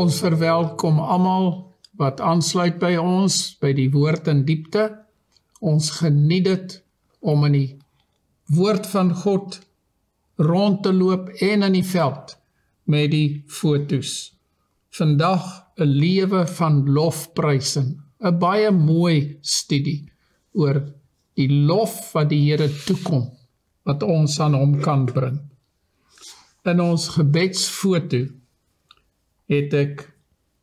ons verwelkom almal wat aansluit by ons, by die woord in diepte. Ons geniet dit om in die woord van God rond te loop en in die veld met die fotos. Vandag 'n lewe van lofprysing, 'n baie mooi studie oor die lof wat die Here toekom, wat ons aan hom kan bring. In ons gebedsfoto het ek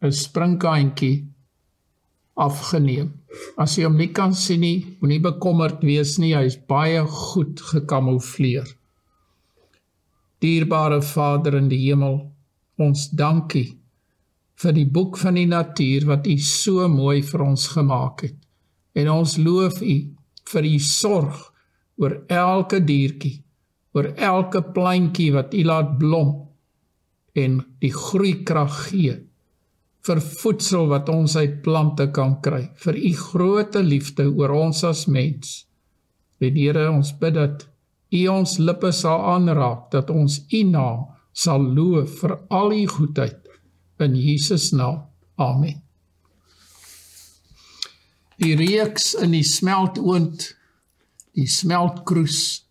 'n springkaantjie afgeneem. As jy hom nie kan sien nie, moenie bekommerd wees nie, hy is baie goed gekamoufleer. Dierbare Vader in die hemel, ons dankie vir die boek van die natuur wat U so mooi vir ons gemaak het. En ons loof U vir U sorg oor elke diertjie, oor elke plantjie wat U laat blom en die groeikrag gee, vir voedsel wat ons uit plante kan kry, vir U grote liefde oor ons as mens. En Here, ons bid dat U ons lippe sal aanraak, dat ons U naam sal loof vir al U goedheid, in Jesus naam. Amen. Die reeks in die smeltoond, die smeltkroes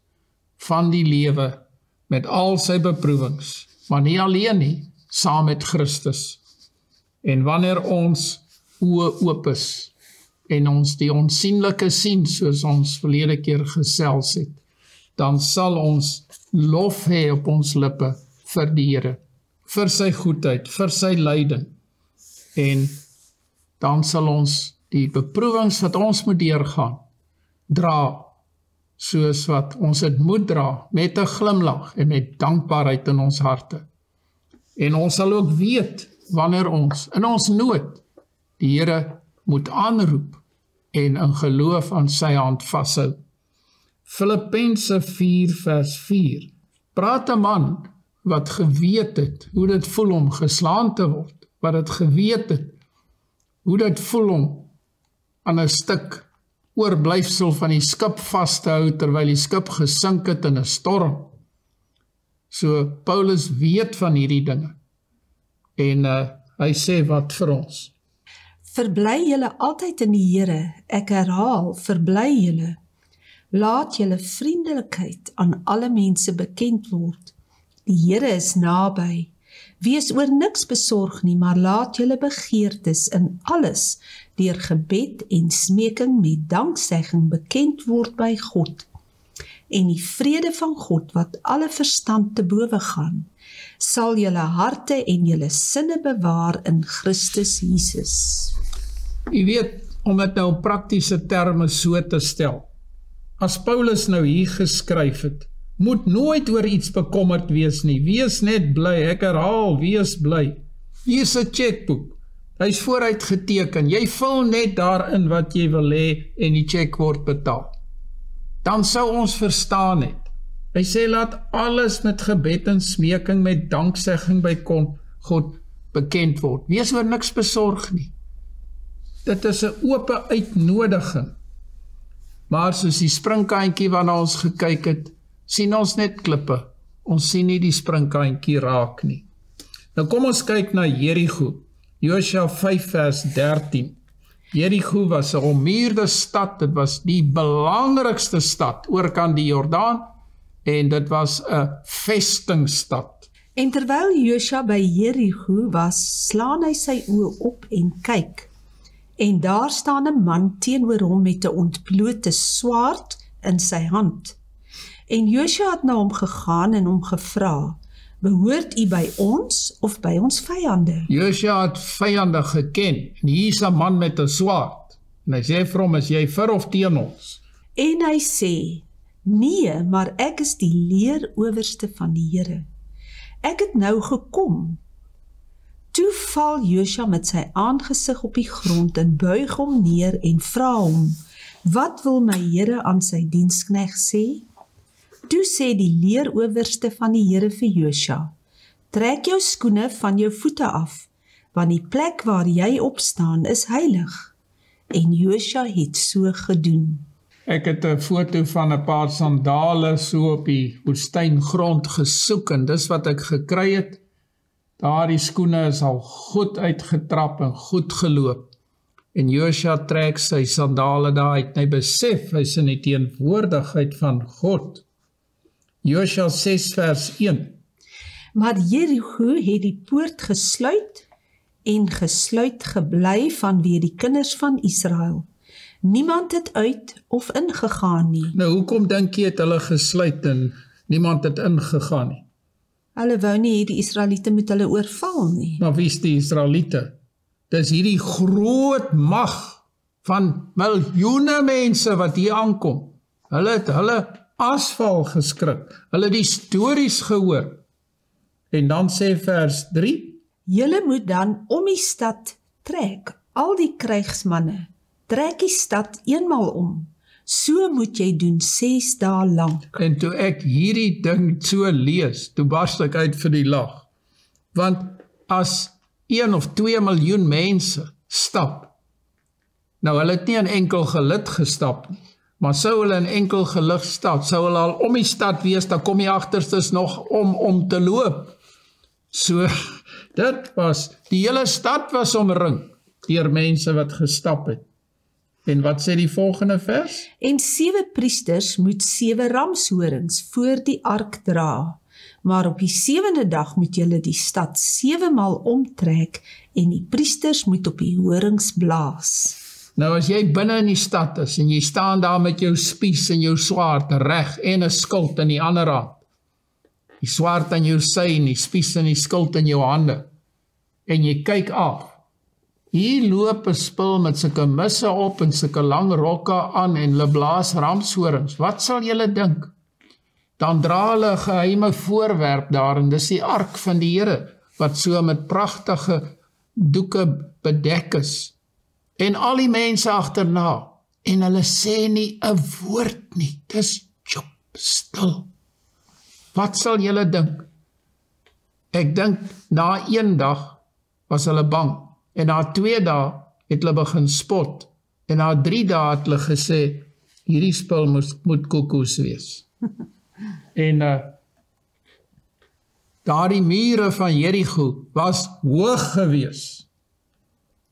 van die lewe, met al sy beproewings, maar nie alleen nie, saam met Christus. En wanneer ons oë oop is en ons die onsienlike sien, soos ons verlede keer gesels het, dan sal ons lof hê op ons lippe vir die Here, vir sy goedheid, vir sy lyding. En dan sal ons die beproewings wat ons moet deurgaan, dra, soos wat ons het moet dra, met 'n glimlag en met dankbaarheid in ons harte. En ons sal ook weet, wanneer ons in ons nood die Here moet aanroep en in geloof aan sy hand vashou. Filippense 4 vers 4 praat 'n man wat geweet het hoe dit voel om geslaan te word, wat dit geweet het hoe dit voel om aan 'n stuk oorblyfsel van die skip vas te hou terwyl die skip gesink het in 'n storm. So Paulus weet van hierdie dinge. En hy sê wat vir ons. Verbly julle altyd in die Here, ek herhaal, verbly julle. Laat julle vriendelikheid aan alle mense bekend word. Die Here is naby. Wees oor niks besorg nie, maar laat julle begeertes in alles deur gebed en smeking met danksegging bekend word by God. En die vrede van God wat alle verstand te bowe gaan, sal julle harte en julle sinne bewaar in Christus Jesus. Jy weet, om dit nou in praktiese terme so te stel, as Paulus nou hier geskryf het, moet nooit oor iets bekommerd wees nie, wees net bly, ek herhaal, wees bly. Hier is 'n chequeboek, hy is vooruit geteken, jy vul net daarin wat jy wil hê en die cheque word betaal. Dan sou ons verstaan het. Hy sê, laat alles met gebed en smeking, met danksegging by God bekend word. Wees oor niks besorg nie. Dit is 'n oop uitnodiging. Maar soos die springkaantjie waarna ons gekyk het, sien ons net klippe. Ons sien nie die springkaantjie raak nie. Nou kom ons kyk na Jerigo. Josua 5 vers 13. Jerigo was 'n ommuurde stad. Dit was die belangrikste stad oorkant die Jordaan. En dit was 'n vestingstad. En terwyl Josua by Jerigo was, slaan hy sy oë op en kyk. En daar staan 'n man teenoor hom met 'n ontblote swaard in sy hand. En Josua het na hom gegaan en hom gevra, "Behoort u by ons of by ons vyande?" Josua het vyande geken. En hier is 'n man met 'n swaard. En hy sê vir hom, "Is jy vir of teen ons?" En hy sê, "Nee, maar ek is die leerowerste van die Here. Ek het nou gekom." Toe val Josua met sy aangesig op die grond en buig hom neer en vra hom, "Wat wil my Here aan sy dienskneg sê?" Toe sê die leerowerste van die Here vir Josua, "Trek jou skoene van jou voete af, want die plek waar jy opstaan is heilig." En Josua het so gedoen. Ek het 'n foto van 'n paar sandale so op die woestyngrond gesoek en dis wat ek gekry het. Daardie skoene is al goed uitgetrap en goed geloop. En Josua trek sy sandale daar uit en hy besef hy is in die teenwoordigheid van God. Josua 6 vers 1. Maar Jericho het die poort gesluit en gesluit gebly vanweë die kinders van Israel. Niemand het uit of ingegaan nie. Nou, hoekom dink jy het hulle gesluit en niemand het ingegaan nie? Hulle wou nie die Israeliete met hulle oorval nie. Maar wie is die Israeliete? Dis hierdie groot mag van miljoene mense wat hier aankom. Hulle het hulle asval geskrik. Hulle het die stories gehoor. En dan sê vers 3. Julle moet dan om die stad trek, al die krygsmanne. Trek die stad eenmaal om. So moet jy doen 6 dae lank. En toe ek hierdie ding so lees, toe barst ek uit vir die lag. Want as 1 of 2 miljoen mense stap. Nou, hulle het nie in enkel gelid gestap nie. Maar sou hulle in enkel gelid stap, sou hulle al om die stad wees, dan kom die agterstes nog om te loop. So, dit was, die hele stad was omring deur mense wat gestap het. En wat sê die volgende vers? En 7 priesters moet 7 ramshorings voor die ark dra. Maar op die 7de dag moet julle die stad 7 maal omtrek en die priesters moet op die horings blaas. Nou as jy binne in die stad is en jy staan daar met jou spies en jou swaard reg en 'n skild in die ander hand. Die swaard aan jou sy en die spies en die skild in jou hande. En jy kyk af. Hier loop 'n spul met sulke misse op en sulke lang rokke aan en hulle blaas ramshorings. Wat sal julle dink? Dan dra hulle 'n geheime voorwerp daar en dis die ark van die Here wat so met pragtige doeke bedek is. En al die mense agterna en hulle sê nie 'n woord nie. Dis tjop stil. Wat sal julle dink? Ek dink na 1 dag was hulle bang en na 2 dae het hulle begin spot en na 3 dae het hulle gesê hierdie spul moet koekoes wees. En daardie mure van Jericho was hoog gewees.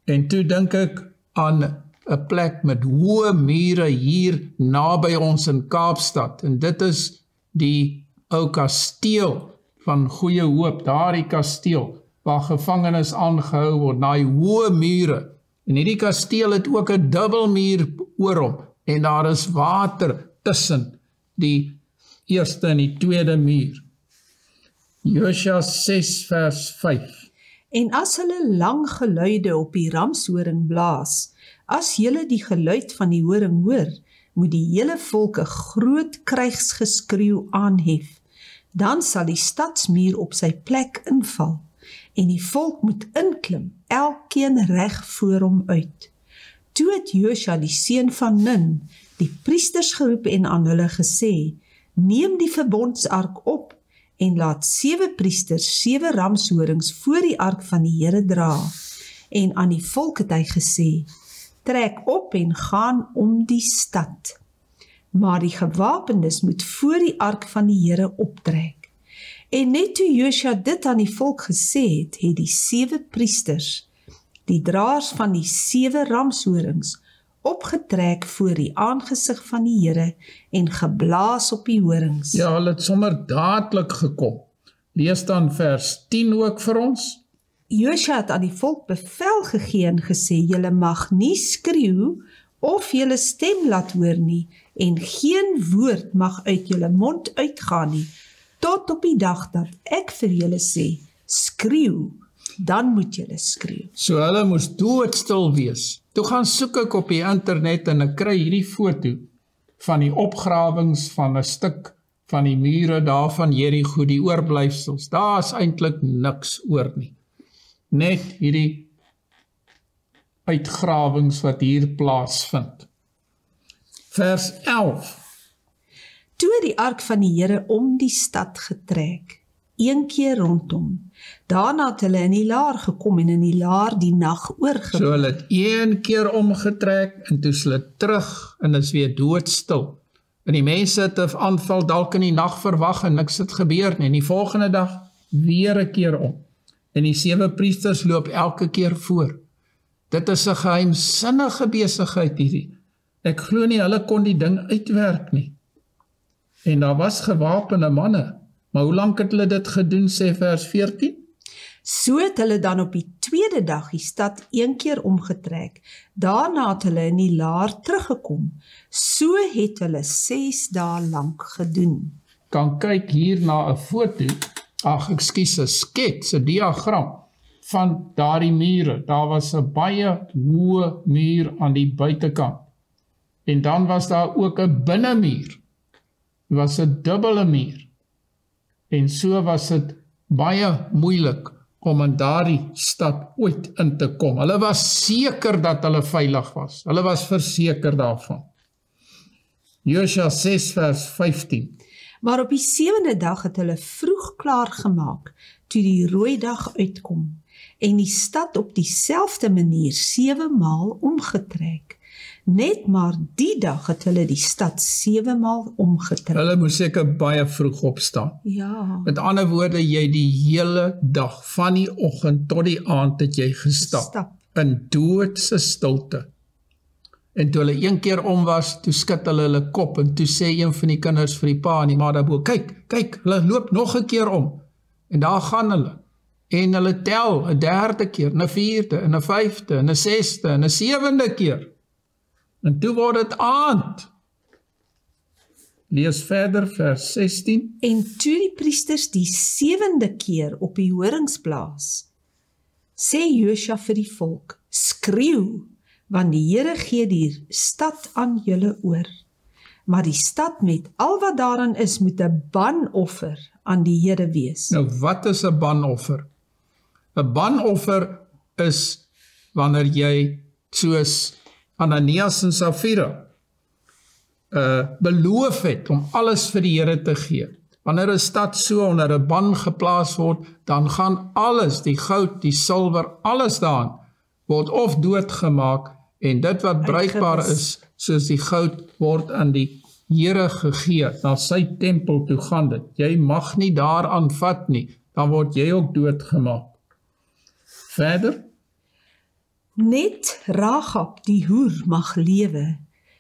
En toe dink ek aan 'n plek met hoë mure hier naby ons in Kaapstad. En dit is die ou kasteel van Goeie Hoop, daardie kasteel waar gevangenes aangehou word, daai hoë mure. En hierdie kasteel het ook 'n dubbelmuur oor hom en daar is water tussen die eerste en die tweede muur. Josua 6 vers 5. En as hulle lang geluide op die ramshoring blaas, as julle die geluid van die horing hoor, moet die hele volk 'n groot krygsgeskreeu aanhef. Dan sal die stadsmuur op sy plek inval en die volk moet inklim, elkeen reg voor hom uit. Toe het Josua die seun van Nun die priesters geroep en aan hulle gesê: neem die verbondsark op en laat 7 priesters 7 ramshorings voor die ark van die Here dra. En aan die volk het hy gesê: trek op en gaan om die stad. Maar die gewapendes moet voor die ark van die Here optrek. En net toe Josua dit aan die volk gesê het, het die 7 priesters, die draers van die 7 ramshorings, opgetrek voor die aangesig van die Here en geblaas op die horings. Ja, hulle het sommer dadelik gekom. Lees dan vers 10 ook vir ons. Josua het aan die volk bevel gegee en gesê: julle mag nie skreeu of julle stem laat hoor nie en geen woord mag uit julle mond uitgaan nie tot op die dag dat ek vir julle sê: skreeu, dan moet julle skreeu. So hulle moes doodstil wees. Toe gaan soek ek op die internet en ek kry hierdie foto van die opgrawings van 'n stuk van die mure daar van Jericho, die oorblyfsels. Daar is eintlik niks oor nie. Net hierdie uitgrawings wat hier plaasvind. Vers 11. Toe het die ark van die Here om die stad getrek, 1 keer rondom. Daarna het hulle in die laar gekom en in die laar die nag oorgebly. So hulle het 1 keer omgetrek en toe hulle terug en is weer doodstil. En die mense het 'n aanval dalk in die nag verwag en niks het gebeur nie. En die volgende dag weer 'n keer om. en die sewe priesters loop elke keer voor. Dit is 'n geheimsinnige besigheid hierdie. Ek glo nie hulle kon die ding uitwerk nie. En daar was gewapende manne. Maar hoe lank het hulle dit gedoen, sê vers 14? So het hulle dan op die tweede dag die stad een keer omgetrek. Daarna het hulle in die laar teruggekom. So het hulle 6 dae lank gedoen. Kan kyk hier na 'n foto, een skets, 'n diagram van daardie mure. Daar was 'n baie hoë muur aan die buitekant. En dan was daar ook 'n binnemuur. Dit was 'n dubbele muur. En so was dit baie moeilik om in daardie stad ooit in te kom. Hulle was seker dat hulle veilig was. Hulle was verseker daarvan. Josua 6 vers 15. Maar op die 7de dag het hulle vroeg klaar gemaak, toe die rooi dag uitkom, en die stad op dieselfde manier 7 maal omgetrek. Net maar die dag het hulle die stad 7 maal omgetrek. Hulle moes seker baie vroeg opstaan. Ja. Met ander woorde, jy die hele dag van die oggend tot die aand het jy gestap. In doodse stilte. En toe hulle een keer om was, toe skud hulle hulle kop en toe sê een van die kinders vir die pa en die ma daarbo, kyk, hulle loop nog 'n keer om. En daar gaan hulle. En hulle tel 'n 3de keer, 'n 4de, 'n 5de, 'n 6de, 'n 7de keer. En toe word het aand. Lees verder vers 16. En toe die priesters die 7de keer op die horings blaas, sê Josua vir die volk, skreeu, want die Here gee die stad aan julle oor. Maar die stad met al wat daarin is, moet 'n banoffer aan die Here wees. Nou, wat is 'n banoffer? 'n banoffer is wanneer jy soos Ananias en Safira beloof het om alles vir die Here te gee. Wanneer 'n stad so onder 'n ban geplaas word, dan gaan alles, die goud, die silwer, alles daarin, word of doodgemaak en dit wat bruikbaar is, soos die goud, word aan die Here gegee. Na sy tempel toe gaan dit. Jy mag nie daaraan vat nie, dan word jy ook doodgemaak. Verder? Net Ragab die hoer mag lewe,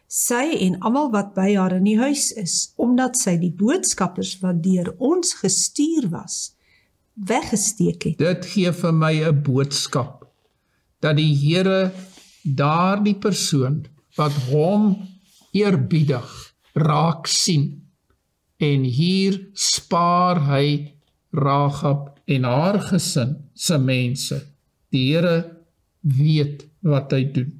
sy en almal wat by haar in die huis is, omdat sy die boodskappers wat deur ons gestuur was, weggesteek het. Dit gee vir my 'n boodskap, dat die Here daardie persoon wat hom eerbiedig raak sien, en hier spaar hy Ragab en haar gesin se mense. Die Here weet wat hy doen.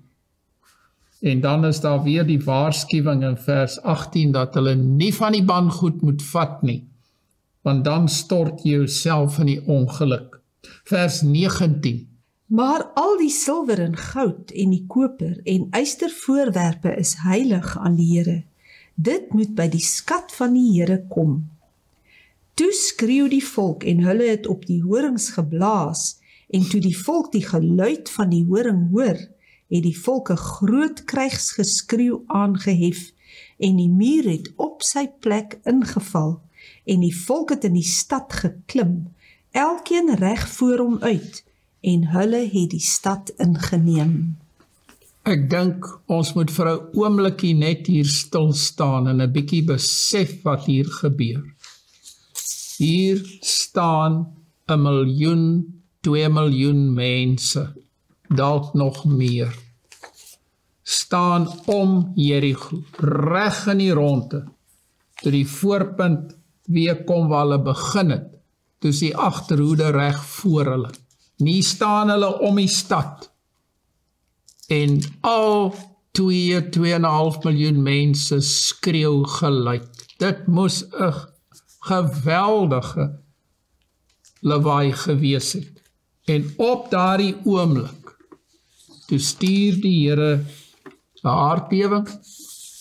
En dan is daar weer die waarskuwing in vers 18, dat hulle nie van die ban goed moet vat nie, want dan stort jy jouself in die ongeluk. Vers 19. Maar al die silwer en goud en die koper en ystervoorwerpe is heilig aan die Here. Dit moet by die skat van die Here kom. Toe skreeu die volk en hulle het op die horings geblaas, en toe die volk die geluid van die horing hoor, het die volk 'n groot krygsgeskreeu aangehef, en die muur het op sy plek ingeval, en die volk het in die stad geklim, elkeen reg voor hom uit, en hulle het die stad ingeneem. Ek dink ons moet vir 'n oombliekie net hier stil staan en 'n bietjie besef wat hier gebeur. Hier staan 1 miljoen 2 miljoen mense, dalk nog meer, staan om Jericho, reg in die ronde, toe die voorpunt weer kom waar hulle begin het, toe is die agterhoede reg voor hulle. Nie staan hulle om die stad, en al 2,5 miljoen mense skreeu gelyk. Dit moes 'n geweldige lawaai gewees het. En op daardie oomblik, toe stuur die Here 'n aardbewing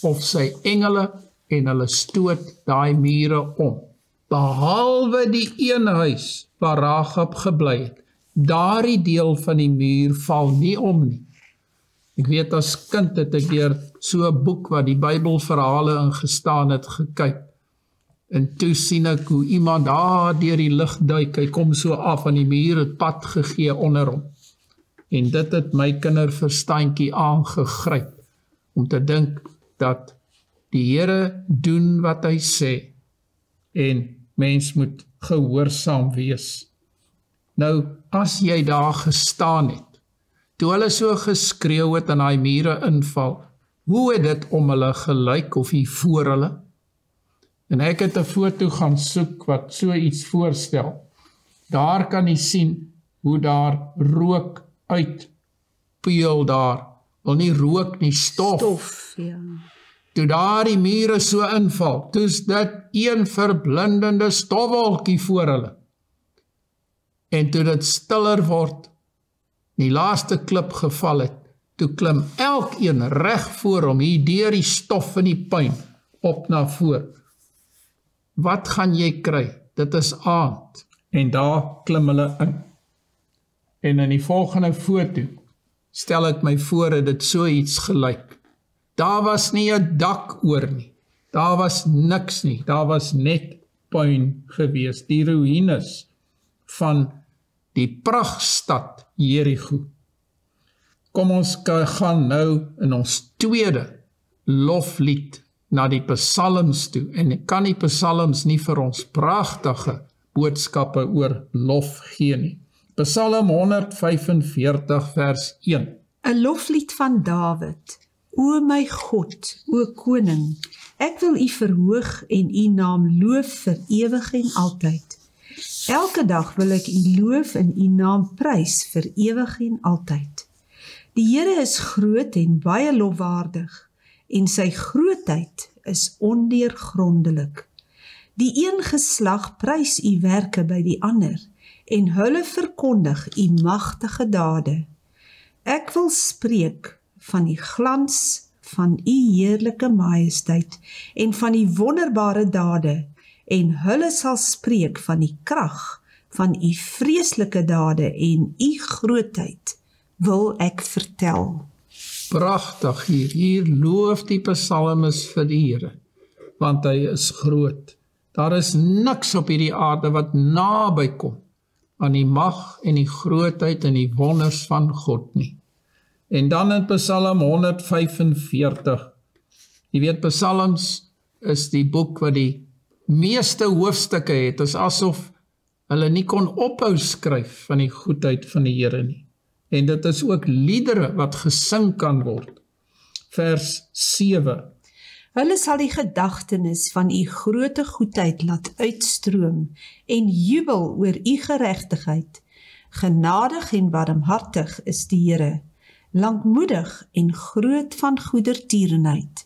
of sy engele en hulle stoot daai mure om. Behalwe die een huis waar Ragab gebly het, daardie deel van die muur val nie om nie. Ek weet as kind het ek deur so 'n boek wat die Bybelverhale ingestaan het gekyk. En toe sien ek hoe iemand daar deur die lug duik, hy kom so af van die muur, het pad gegee onder hom. En dit het my kinderverstandjie aangegryp, om te dink dat die Here doen wat hy sê, en mens moet gehoorsaam wees. Nou, as jy daar gestaan het, toe hulle so geskreeu het en hy mure inval, hoe het dit om hulle gelyk of hier voor hulle? En ek het 'n foto gaan soek wat so iets voorstel. Daar kan jy sien hoe daar rook uit peel daar. Wil nie rook nie, stof. Ja. Toe daar die mure so inval, toe is dit een verblindende stofwolkie voor hulle. En toe dit stiller word, die laaste klip geval het, toe klim elkeen reg voor hom, hier deur die stof en die puin, op na voor. Wat gaan jy kry? Dit is aand. En daar klim hulle in. En in die volgende foto stel ek my voor dat dit so iets gelyk. Daar was nie 'n dak oor nie. Daar was niks nie. Daar was net puin gewees. Die ruïnes van die pragtstad Jerigo. Kom ons gaan nou in ons tweede loflied na die psalms toe, en ek kan die psalms nie vir ons pragtige boodskappe oor lof gee nie. Psalm 145 vers 1. 'n Loflied van Dawid. O my God, o koning, ek wil u verhoog en u naam loof vir ewig en altyd. Elke dag wil ek u loof en u naam prys vir ewig en altyd. Die Here is groot en baie lofwaardig, en sy grootheid is ondeurgrondelik. Die een geslag prys u werke by die ander, en hulle verkondig u magtige dade. Ek wil spreek van die glans van u heerlike majesteit, en van die wonderbare dade, en hulle sal spreek van die krag van u vreeslike dade, en u grootheid wil ek vertel. Pragtig hier loof die psalmes vir die Here, want hy is groot. Daar is niks op hierdie aarde wat naby kom aan die mag en die grootheid en die wonders van God nie. En dan in Psalm 145. Jy weet, psalms is die boek wat die meeste hoofstukke het. Dit is asof hulle nie kon ophou skryf van die goedheid van die Here nie. En dit is ook liedere wat gesing kan word. Vers 7. Hulle sal die gedagtenis van u groote goedheid laat uitstroom en jubel oor u geregtigheid. Genadig en barmhartig is die Here, lankmoedig en groot van goedertierenheid.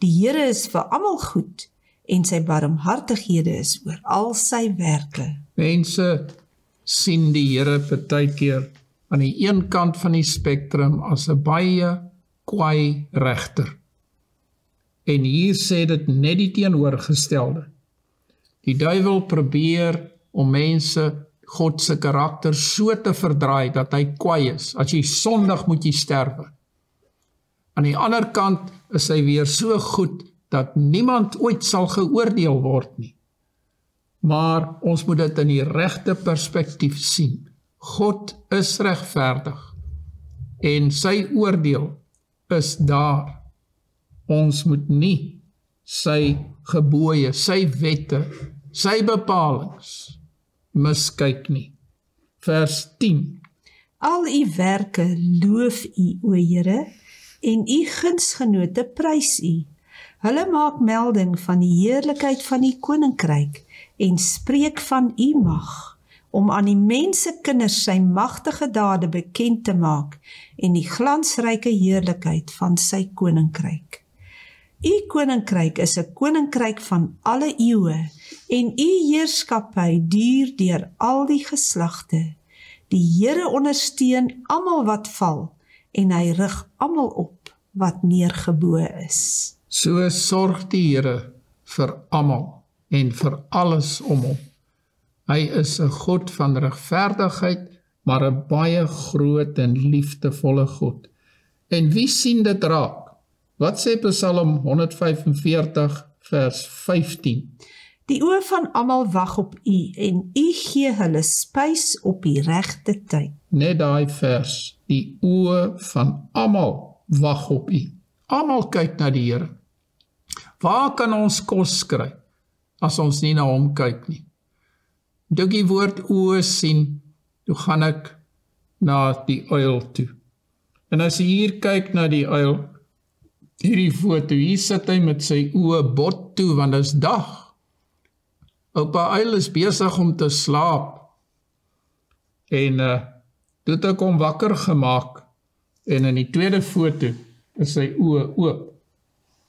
Die Here is vir almal goed en sy barmhartighede is oor al sy werke. Mense sien die Here partykeer aan die een kant van die spektrum as 'n baie kwaai regter. En hier sê dit net die teenoorgestelde. Die duiwel probeer om mense God se karakter so te verdraai dat hy kwaai is. As jy sondig, moet jy sterwe. Aan die ander kant is hy weer so goed dat niemand ooit sal geoordeel word nie. Maar ons moet dit in die regte perspektief sien. God is regverdig en sy oordeel is daar. Ons moet nie sy gebooie, sy wette, sy bepalings miskyk nie. Vers 10. Al u werke loof u, o Here, en u gunsgenote prys u. Hulle maak melding van die heerlikheid van u koninkryk en spreek van u mag, om aan die mensekinders sy magtige dade bekend te maak en die glansryke heerlikheid van sy koninkryk. U koninkryk is 'n koninkryk van alle eeue en u heerskappy duur deur al die geslagte. Die Here ondersteun almal wat val en hy rig almal op wat neergebo is. So sorg die Here vir almal en vir alles om hom. Hy is 'n God van regverdigheid, maar 'n baie groot en liefdevolle God. En wie sien dit raak? Wat sê Psalm 145 vers 15? Die oë van almal wag op u en u gee hulle spys op die regte tyd. Net daai vers, die oë van almal wag op u. Almal kyk na die Here. Waar kan ons kos kry as ons nie na hom kyk nie? Toe ek die woord oë sien, toe gaan ek na die uil toe. En as jy hier kyk na die uil, hierdie foto, hier sit hy met sy oë bot toe, want dit is dag. Oupa uil is besig om te slaap. En toe het ek hom wakker gemaak. En in die tweede foto is sy oë oop.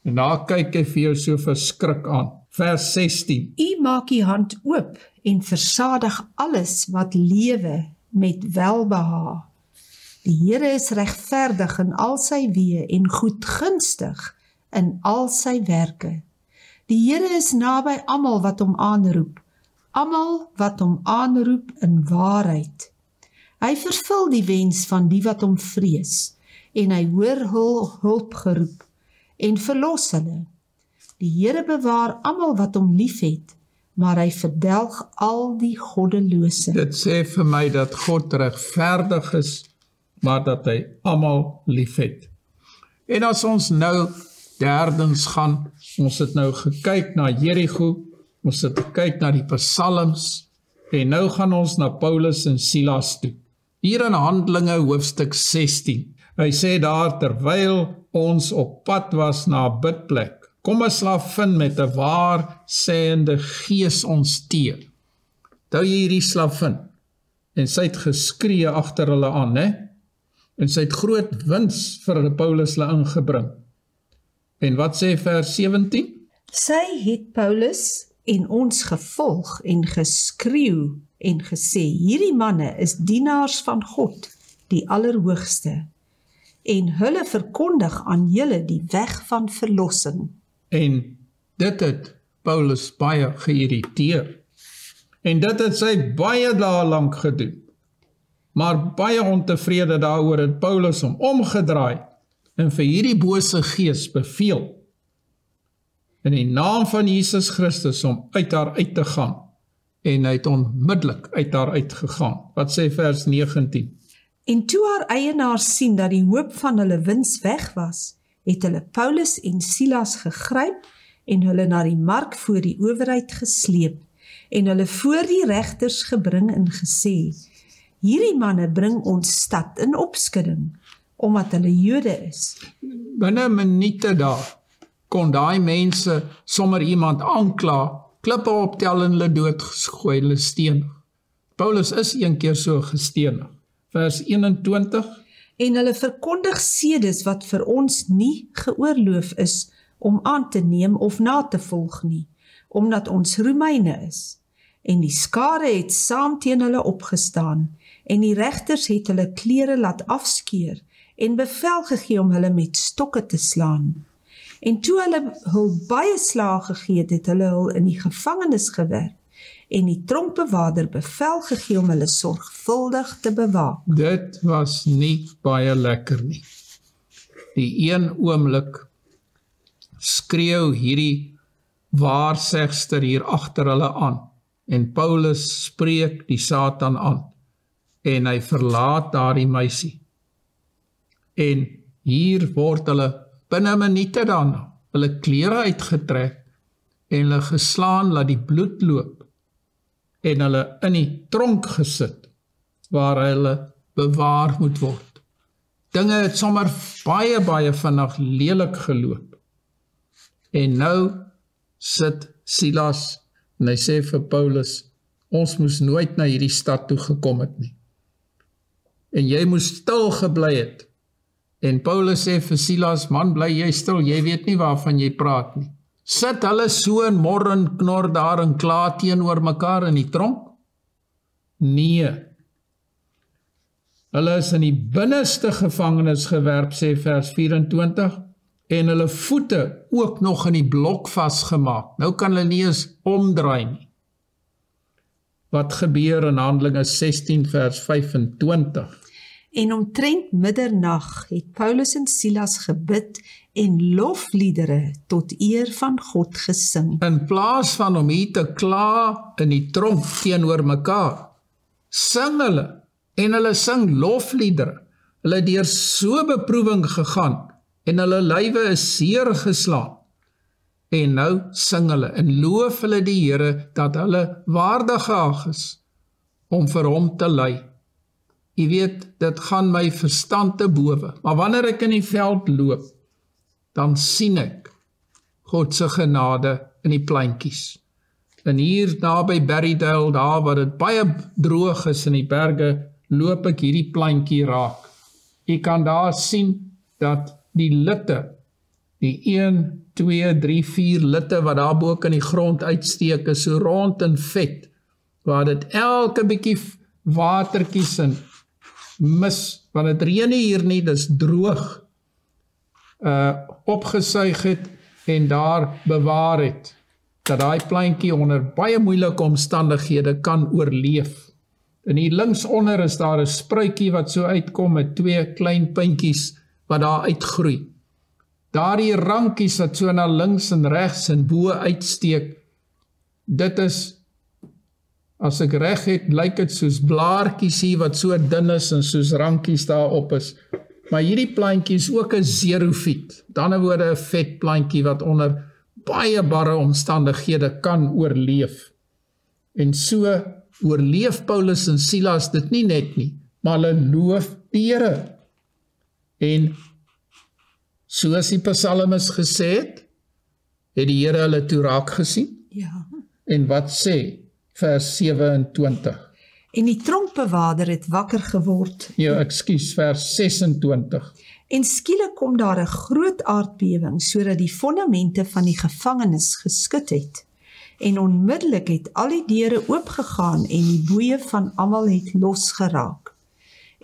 En daar kyk hy vir jou so verskrik aan. Vers 16. U maak die hand oop en versadig alles wat lewe met welbehae. Die Here is regverdig in al sy weë en goedgunstig in al sy werke. Die Here is naby almal wat hom aanroep, in waarheid. Hy vervul die wens van die wat hom vrees, en hy hoor hul hulp geroep, en verlos hulle. Die Here bewaar almal wat hom liefhet, maar hy verdelg al die goddelose. Dit sê vir my dat God regverdig is, maar dat hy almal liefhet. En as ons nou derdens gaan, ons het nou gekyk na Jericho, ons het gekyk na die psalms, en nou gaan ons na Paulus en Silas toe. Hier in Handelinge hoofstuk 16. Hy sê daar, terwyl ons op pad was na 'n bidplek, kom 'n slavin met 'n waar sêende gees ons teer. Onthou jy hierdie slavin, en sy het geskree agter hulle aan, hè? En sy het groot wins vir Paulus hulle ingebring. En wat sê vers 17? Sy het Paulus en ons gevolg en geskreeu en gesê, hierdie manne is dienaars van God, die Allerhoogste, en hulle verkondig aan julle die weg van verlossing. En dit het Paulus baie geïrriteer. En dit het sy baie dae lank gedoen. Maar baie ontevrede daaroor het Paulus hom omgedraai en vir hierdie bose gees beveel, in die naam van Jesus Christus, om uit haar uit te gaan, en hy het onmiddellik uit haar uitgegaan. Wat sê vers 19? En toe haar eienaars sien dat die hoop van hulle wins weg was, het hulle Paulus en Silas gegryp, en hulle na die mark voor die owerheid gesleep, en hulle voor die regters gebring en gesê, hierdie manne bring ons stad in opskudding, omdat hulle Jode is. Binne minute daar kon daai mense sommer iemand aankla, klippe optel en hulle doodgegooi, hulle stenig. Paulus is een keer so gestenig. Vers 21. En hulle verkondig sedes wat vir ons nie geoorloof is om aan te neem of na te volg nie, omdat ons Romeine is. En die skare het saam teen hulle opgestaan, en die regters het hulle klere laat afskeer, en bevel gegee om hulle met stokke te slaan. En toe hulle hul baie slaag gegee het, het hulle hul in die gevangenis gewerp, en die tronkbewaarder bevel gegee om hulle sorgvuldig te bewaak. Dit was nie baie lekker nie. Die een oomblik skreeu hierdie waarsegster hier agter hulle aan, en Paulus spreek die Satan aan, en hy verlaat daardie meisie. En hier word hulle binne minute dan hulle klere uitgetrek en hulle geslaan laat die bloed loop en hulle in die tronk gesit waar hulle bewaar moet word. Dinge het sommer baie, baie vinnig lelik geloop. En nou sit Silas en hy sê vir Paulus, ons moes nooit na hierdie stad toe gekom het nie. En jy moes stil gebly het. En Paulus sê vir Silas, man, bly jy stil, jy weet nie waarvan jy praat nie. Sit hulle so en mor en knor daar en kla teenoor mekaar in die tronk? Nee. Hulle is in die binneste gevangenis gewerp, sê vers 24, en hulle voete ook nog in die blok vasgemaak. Nou kan hulle nie eens omdraai nie. Wat gebeur in Handelinge 16 vers 25? en omtrent middernag het Paulus en Silas gebid en lofliedere tot eer van God gesing. In plaas van om hier te kla in die tronk teenoor mekaar, sing hulle en hulle sing lofliedere. Hulle het deur so beproewing gegaan en hulle lywe is seer geslaan. En nou sing hulle en loof hulle die Here dat hulle waardig geag is om vir hom te lei. Jy weet, dit gaan my verstand te bowe. Maar wanneer ek in die veld loop, dan sien ek God se genade in die pleintjies. En hier naby Berrydale, daar waar dit baie droog is in die berge, loop ek hierdie pleintjie raak. Jy kan daar sien dat die litte, die 1, 2, 3, 4 litte wat daar bo in die grond uitsteek, is so rond en vet, waar dit elke bietjie watertjies en mis, want het reën hier nie, dis droog, opgesuig het en daar bewaar het, dat die plantjie onder baie moeilike omstandighede kan oorleef. En hier linksonder is daar 'n spruitjie wat so uitkom met 2 klein puntjies wat daar uitgroei. Daardie rankies wat so na links en regs en bo uitsteek, dit is, as ek reg het, lyk dit soos blaartjies hier wat so dun is en soos rankies daarop is. Maar hierdie plantjie is ook 'n xerofiet. Met ander woorde 'n vet plantjie wat onder baie barre omstandighede kan oorleef. En so oorleef Paulus en Silas dit nie net nie, maar hulle loof die Here. En soos die psalmis gesê het, het die Here hulle toe raak gesien. Ja. En wat sê? Vers 27. En die tronkbewaarder het wakker geword. Ja, ekskuus, vers 26. En skielik kom daar 'n groot aardbewing, sodat die fondamente van die gevangenis geskud het. En onmiddellik het al die deure oopgegaan en die boeie van almal het losgeraak.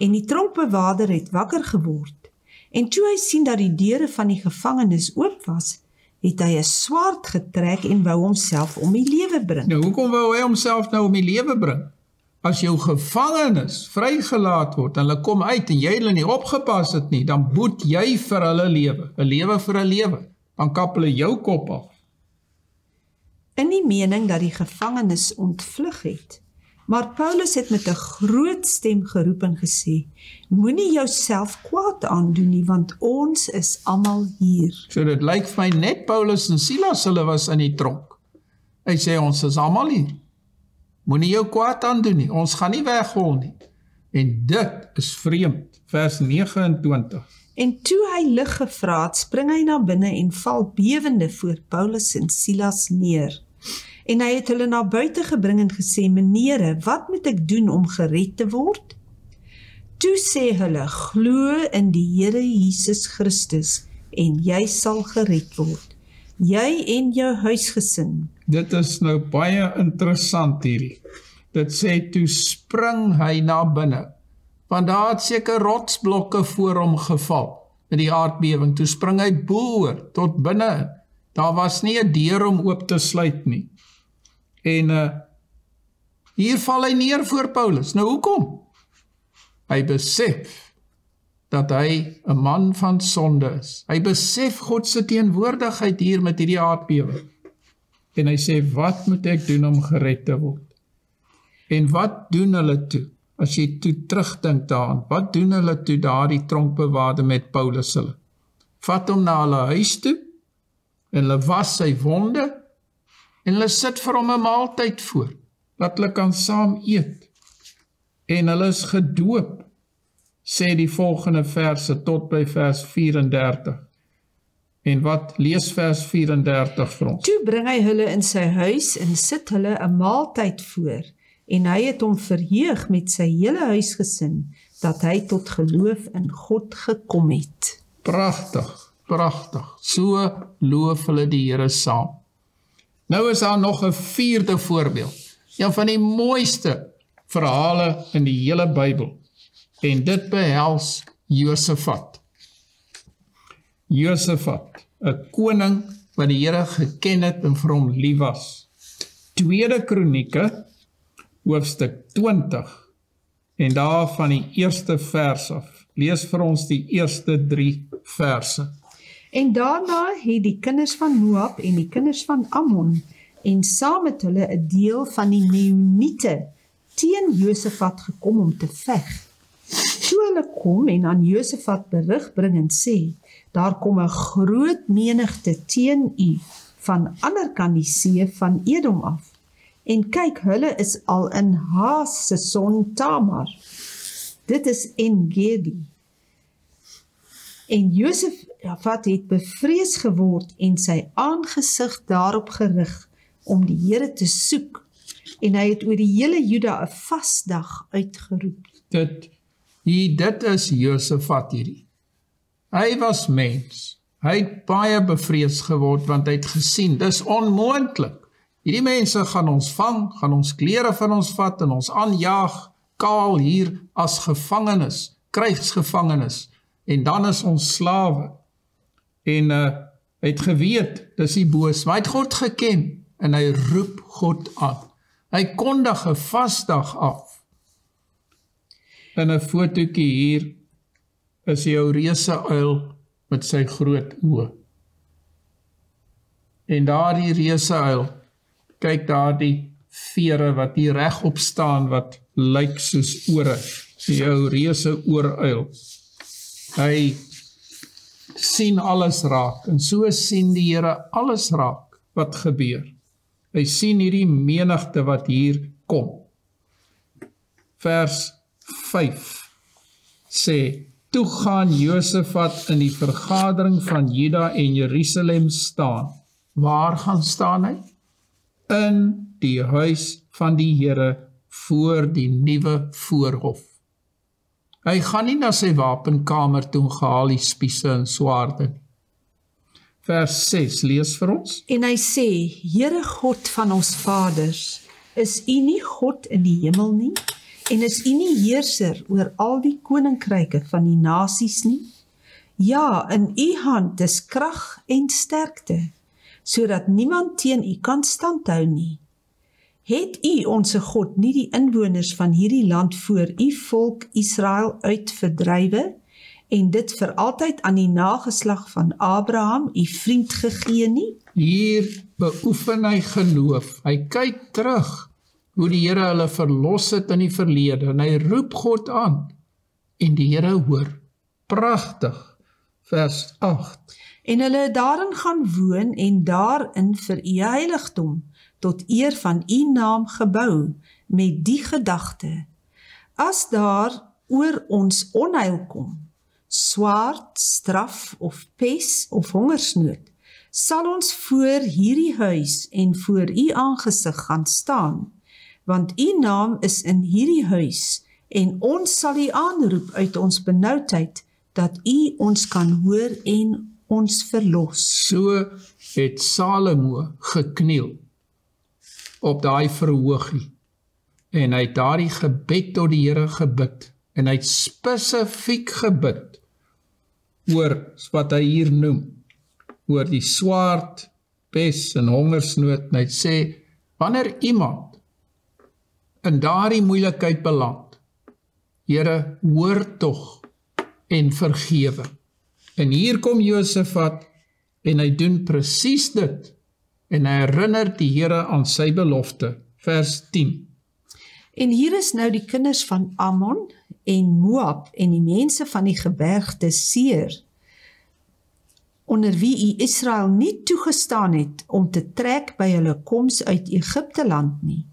En die tronkbewaarder het wakker geword. En toe hy sien dat die deure van die gevangenis oop was, het hy 'n swaard getrek en wou homself om die lewe bring. Nou, hoekom wou hy homself nou om die lewe bring? As jou gevangenes vrygelaat word en hulle kom uit en jy hulle nie opgepas het nie, dan boet jy vir hulle lewe, 'n lewe vir 'n lewe. Dan kap hulle jou kop af. In die mening dat die gevangenes ontvlug het, maar Paulus het met 'n groot stem geroep en gesê, moenie jouself kwaad aandoen nie, want ons is almal hier. So dit lyk vir my net Paulus en Silas, hulle was in die tronk. Hy sê, ons is almal hier. Moenie jou kwaad aandoen nie, ons gaan nie weghol nie. En dit is vreemd, vers 29. En toe hy lig gevra het, spring hy na binne en val bewende voor Paulus en Silas neer. En hy het hulle na buite gebring en gesê, menere, wat moet ek doen om gered te word? Toe sê hulle, glo in die Here Jesus Christus, en jy sal gered word, jy en jou huisgesin. Dit is nou baie interessant hierdie. Dit sê, toe spring hy na binne, want daar het seker rotsblokke voor hom geval, in die aardbewing. Toe spring hy boor tot binne, daar was nie 'n deur om oop te sluit nie. En hier val hy neer voor Paulus. Nou hoekom? Hy besef dat hy 'n man van sonde is. Hy besef God se teenwoordigheid hier met hierdie aardbewing. En hy sê, wat moet ek doen om gered te word? En wat doen hulle toe? As jy toe terugdink daaraan, wat doen hulle toe daardie tronkbewaarder met Paulus hulle? Vat hom na hulle huis toe en hulle was sy wonde. En hulle sit vir hom 'n maaltyd voor, dat hulle kan saam eet. En hulle is gedoop, sê die volgende verse tot by vers 34. En wat lees vers 34 vir ons? Toe bring hy hulle in sy huis en sit hulle 'n maaltyd voor. En hy het hom verheug met sy hele huisgesin, dat hy tot geloof in God gekom het. Pragtig, pragtig. So loof hulle die Here saam. Nou is daar nog 'n 4de voorbeeld. Een van die mooiste verhale in die hele Bybel. En dit behels Josafat. Josafat, 'n koning wat die Here geken het en vir hom lief was. 2de Kronieke, hoofstuk 20 En daar van die eerste vers af, lees vir ons die eerste 3 verse. En daarna het die kinders van Moab en die kinders van Ammon en saam met hulle 'n deel van die Meuniete teen Josafat gekom om te veg. Toe hulle kom en aan Josafat berig bring en sê, daar kom 'n groot menigte teen u van ander kan die see van Edom af. En kyk, hulle is al in Haas se son Tamar. Dit is Engedi. En Josafat het bevrees geword en sy aangesig daarop gerig om die Here te soek. En hy het oor die hele Juda 'n vasdag uitgeroep. Dit is Josafat hierdie. Hy was mens. Hy het baie bevrees geword want hy het gesien, dis onmoontlik. Hierdie mense gaan ons vang, gaan ons klere van ons vat en ons aanjaag, kaal hier as gevangenes, krygsgevangenes, en dan is ons slawe. En hy het geweet, dis die boos, maar hy het God geken, en hy roep God aan. Hy kondig 'n vasdag af. In 'n fotootjie hier is jou reuseuil met sy groot oë. En daardie reuseuil, kyk daar die vere wat hier regop staan, wat lyk soos ore, jou reuse ooruil. Hy sien alles raak, en so sien die Here alles raak wat gebeur. Hy sien hierdie menigte wat hier kom. Vers 5 sê, toe gaan Josafat in die vergadering van Juda en Jerusalem staan. Waar gaan staan hy? In die huis van die Here voor die nuwe voorhof. Hy gaan nie na sy wapenkamer toe gehaal die spiese en swaarde. Vers 6, lees vir ons. En hy sê, Here God van ons vaders, is u nie God in die hemel nie? En is u nie heerser oor al die koninkryke van die nasies nie? Ja, in u hand is krag en sterkte, sodat niemand teen u kan standhou nie. Het u, onse God, nie die inwoners van hierdie land voor u volk Israel uitverdrywe en dit vir altyd aan die nageslag van Abraham, u vriend, gegee nie? Hier beoefen hy geloof. Hy kyk terug hoe die Here hulle verlos het in die verlede en hy roep God aan en die Here hoor. Pragtig. Vers 8. En hulle daarin gaan woon en daarin vir u heiligdom, tot eer van u naam gebou, met die gedagte, as daar oor ons onheil kom, swaard, straf of pes of hongersnood, sal ons voor hierdie huis en voor u aangesig gaan staan, want u naam is in hierdie huis, en ons sal u aanroep uit ons benoudheid, dat u ons kan hoor en ons verlos. So het Salomo gekniel op daai verhoogie, en hy het daardie gebed tot die Here gebid, en hy het spesifiek gebid oor wat hy hier noem, oor die swaard, pes en hongersnood, en hy het sê, wanneer iemand in daardie moeilikheid beland, Here, hoor tog en vergewe. En hier kom Josafat, en hy doen presies dit, en hy herinner die Here aan sy belofte. Vers 10. En hier is nou die kinders van Ammon en Moab en die mense van die gebergte Seir, onder wie u Israel nie toegestaan het om te trek by hulle koms uit Egipte land nie,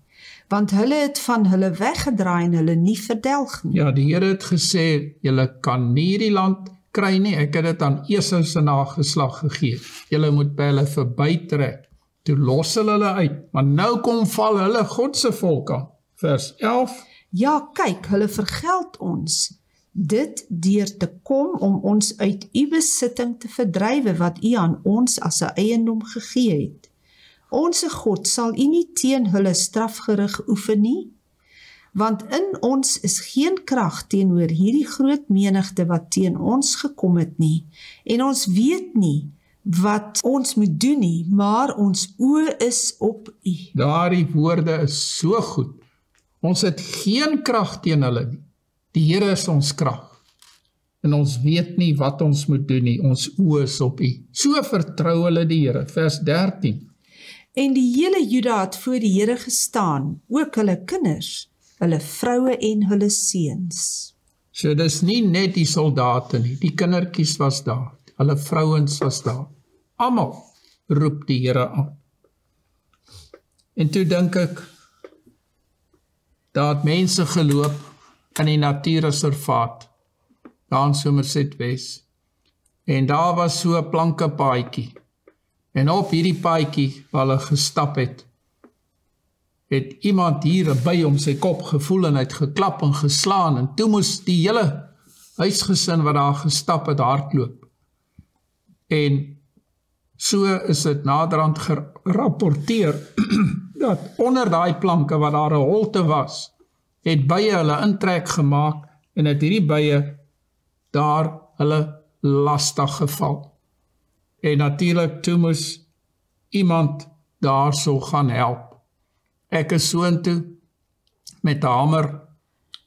want hulle het van hulle weggedraai en hulle nie verdelg nie. Ja, die Here het gesê, julle kan nie die land kry nie, ek het dit aan Esau se nageslag gegee. Julle moet by hulle verbytrek. Toe los hulle uit, maar nou kom val hulle God se volk aan. Vers 11. Ja, kyk, hulle vergeld ons, dit deur te kom om ons uit u besitting te verdrywe wat u aan ons as 'n eiendom gegee het. Onse God sal u nie teen hulle strafgerig oefen nie, want in ons is geen krag teenoor hierdie groot menigte wat teen ons gekom het nie, en ons weet nie wat ons moet doen nie, maar ons oë is op u. Daardie woorde is so goed. Ons het geen krag teen hulle nie. Die Here is ons krag. En ons weet nie wat ons moet doen nie. Ons oë is op U. So vertrou hulle die Here. Vers 13. En die hele Juda het voor die Here gestaan, ook hulle kinders, hulle vroue en hulle seuns. So dis nie net die soldate nie. Die kindertjies was daar. Hulle vrouens was daar. Almal roep die Here aan. En toe dink ek, daar het mense geloop in die natuurreservaat, daar in Somerset West. En daar was so 'n planke paadjie. En op hierdie paadjie waar hulle gestap het, het iemand hier by hom sy kop gevoel en hy het geklap en geslaan. En toe moes die hele huisgesin wat daar gestap het, hardloop. En so is dit naderhand gerapporteer dat onder daai planke wat daar 'n holte was, het bye hulle intrek gemaak en het hierdie bye daar hulle lastig geval. En natuurlik toe moes iemand daar so gaan help. Ek is soontoe met 'n hamer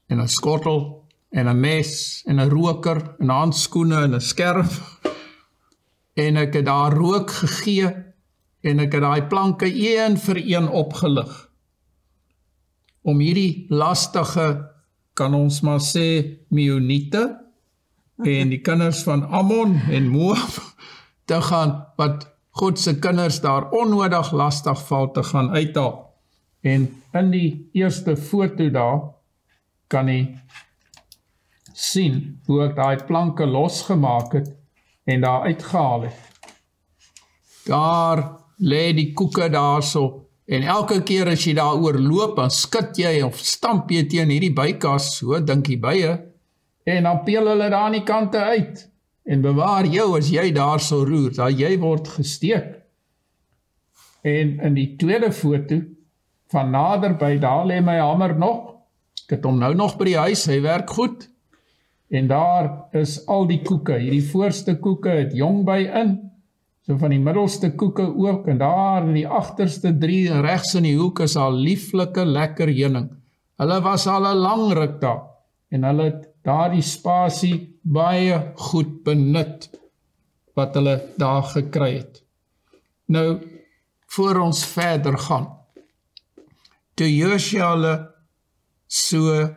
en 'n skottel en 'n mes en 'n roker en handskoene en 'n skerf. En ek het daar rook gegee en ek het daai planke een vir een opgelig. Om hierdie lastige, kan ons maar sê, Meuniete, en die kinders van Ammon en Moab te gaan, wat God se kinders daar onnodig lastig val, te gaan uithaal. En in die eerste foto daar kan jy sien hoe ek daai planke losgemaak het en daar uitgehaal het. Daar lê die koeke daarso en elke keer as jy daar oorloop, dan skud jy of stamp jy teen hierdie bykas, so dink jy bye. En dan peel hulle daar aan die kante uit. En bewaar jou as jy daar so roer, dat jy word gesteek. En in die tweede foto, van naderby, daar lê my hamer nog. Ek het hom nou nog by die huis, hy werk goed. En daar is al die koeke. Hierdie voorste koeke het jong by in. So van die middelste koeke ook. En daar in die agterste drie, en rechts in die hoek, is al lieflike lekker heuning. Hulle was al 'n lang ruk daar. En hulle het daar die spasie baie goed benut wat hulle daar gekry het. Nou, voor ons verder gaan, toe Josua hulle so,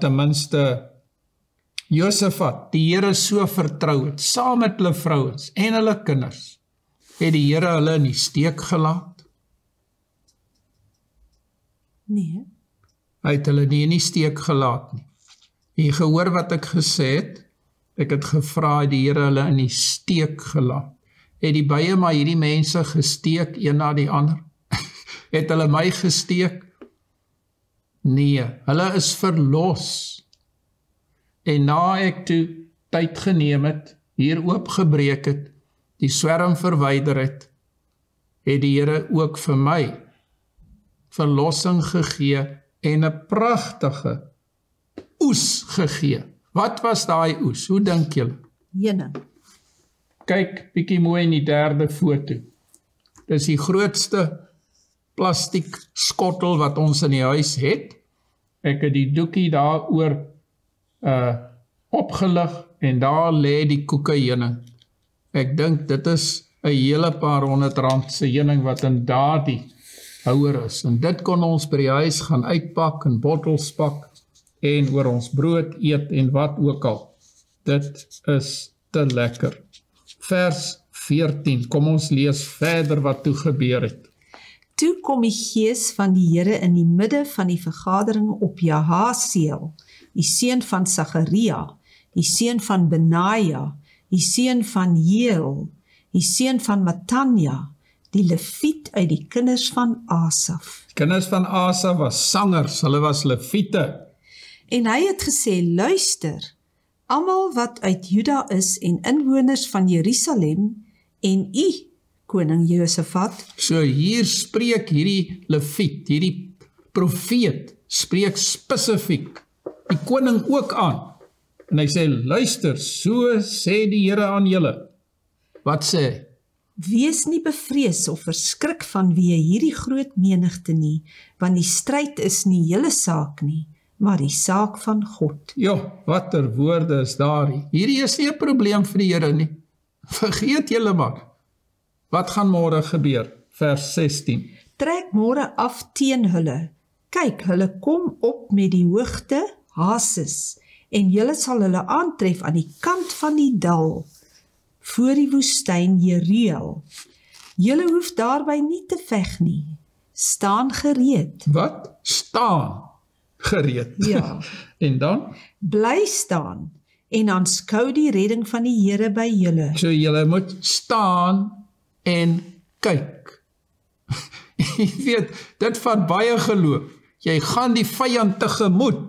tenminste, Josafat, die Here so vertrou het, saam met hulle vrouens en hulle kinders, het die Here hulle in die steek gelaat? Nee. Hy het hulle nie in die steek gelaat nie. Jy gehoor wat ek gesê het, ek het gevra, die Here hulle in die steek gelaat. Het die bye maar hierdie mense gesteek, een na die ander? Het hulle my gesteek? Nee, hulle is verlos. En na ek toe tyd geneem het, hier oopgebreek het, die swerm verwyder het, het die Here ook vir my verlossing gegee en 'n pragtige oes gegee. Wat was daai oes? Hoe dink julle? Heuning. Kyk bietjie mooi in die derde foto. Dis die grootste plastiek skottel wat ons in die huis het. Ek het die doekie daaroor opgelig en daar lê die koeke heuning. Ek dink dit is 'n hele paar R100 se heuning wat in daardie houer is. En dit kon ons by die huis gaan uitpak en bottels pak en oor ons brood eet en wat ook al. Dit is te lekker. Vers 14, kom ons lees verder wat toe gebeur het. Toe kom die gees van die Here in die midde van die vergadering op Jahaseel, die seun van Zacharia, die seun van Benaja, die seun van Jiel, die seun van Mattania, die leviet uit die kinders van Asaf. Die kinders van Asaf was sangers, hulle was leviete. En hy het gesê, luister, almal wat uit Juda is en inwoners van Jerusalem, en u, koning Josafat. So hier spreek hierdie leviet, hierdie profeet, spreek spesifiek die koning ook aan. En hy sê, luister, so sê die Here aan julle. Wat sê hy? Wees nie bevrees of verskrik vanweë hierdie groot menigte nie, want die stryd is nie julle saak nie, maar die saak van God. Jo, wat 'n woorde is daardie. Hierdie is nie 'n probleem vir die Here nie. Vergeet julle maar. Wat gaan môre gebeur? Vers 16. Trek môre af teen hulle. Kyk, hulle kom op met die hoogte Hassus, en julle sal hulle aantref aan die kant van die dal, voor die woestyn Jeruel. Julle hoef daarby nie te veg nie. Staan gereed. Wat? Staan gereed. Ja. En dan? Bly staan en aanskou die redding van die Here by julle. So julle moet staan en kyk. Jy weet, dit vat baie geloof. Jy gaan die vyand tegemoet